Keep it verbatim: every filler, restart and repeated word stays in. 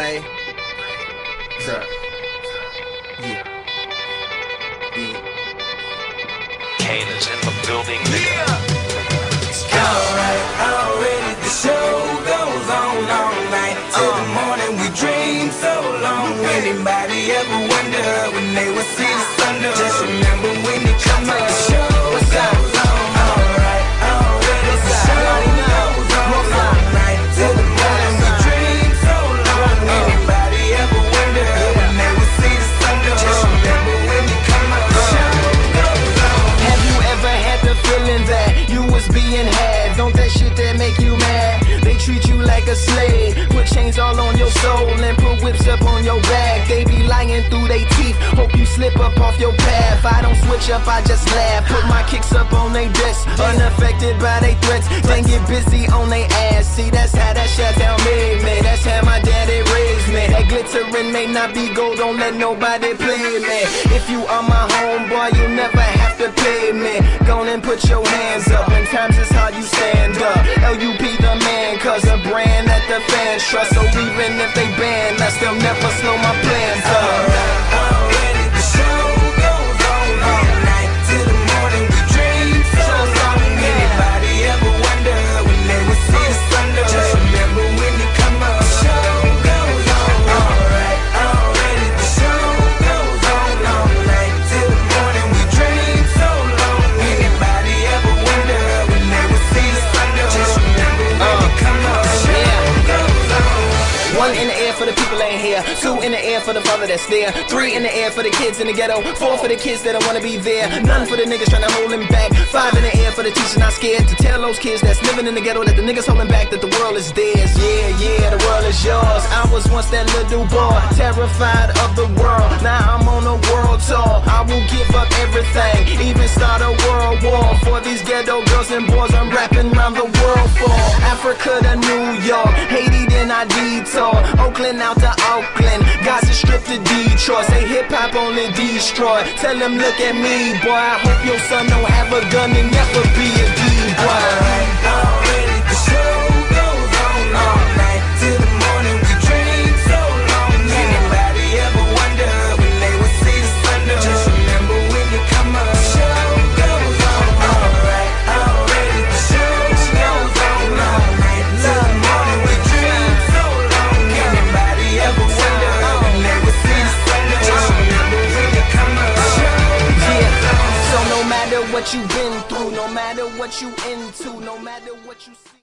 lane. Trap. Yeah. Yeah. Kane is in the building, nigga. Yeah. Alright, already the show goes on all night. Till the morning we dream so long. Anybody ever wonder when they would see the sun? Just remember when you come up. A slave, put chains all on your soul and put whips up on your back. They be lying through they teeth, hope you slip up off your path. I don't switch up, I just laugh, put my kicks up on they desk, unaffected by they threats, then get busy on they ass. See, that's how that shit down made me, that's how my daddy raised me. That glittering may not be gold, don't let nobody play me. If you are my homeboy, you never have to pay me. Go and put your hands up, and times is how you stand up. L U P the man, cause a brand that the fans trust, so even if they ban us, they'll never slow my plans up. Alright, already the show goes on all night. Till the morning we dream so long. Anybody ever wonder when they would see the sun? Just remember when you come up, the show goes on. Alright, already the show goes on all night. Till the morning we dream so long. Anybody ever wonder when they would see the sun? Just remember when you come up. One in the air for the people ain't here. Two in the air for the father that's there. Three in the air for the kids in the ghetto. Four for the kids that don't wanna be there. None for the niggas tryna hold him back. Five in the air for the teachers not scared to tell those kids that's living in the ghetto that the niggas holding back, that the world is theirs. Yeah, yeah, the world is yours. I was once that little boy, terrified of the world. Now I'm on a world tour. I will give up everything, even start a world war for these ghetto girls and boys. I'm rapping around the world for Africa to New York, Haiti then I detour. Oakland out to Oakland, Gaza Strip to Detroit. Say hip-hop only destroy. Tell them look at me, boy. I hope your son don't have a gun and never be a D-boy. Alright, already the show goes on all night. Till the morning we dream so long. Anybody ever wonder when they would see the sun? Just remember when you come up, the show goes on. Alright, already the show goes on all night. Till the morning we dream so long. What you've been through, no matter what you into, no matter what you see.